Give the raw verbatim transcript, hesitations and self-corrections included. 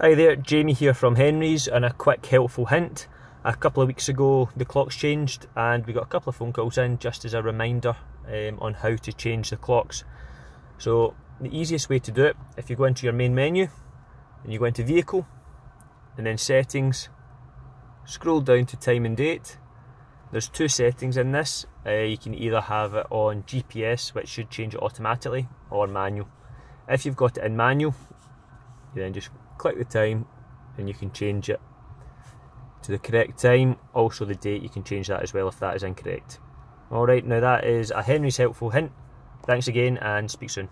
Hi there, Jamie here from Henry's, and a quick helpful hint. A couple of weeks ago the clocks changed and we got a couple of phone calls in just as a reminder um, on how to change the clocks. So the easiest way to do it, if you go into your main menu and you go into vehicle and then settings, scroll down to time and date. There's two settings in this. Uh, you can either have it on G P S, which should change it automatically, or manual. If you've got it in manual, you then just click the time and you can change it to the correct time. Also the date, you can change that as well if that is incorrect. Alright, now that is a Henry's helpful hint. Thanks again and speak soon.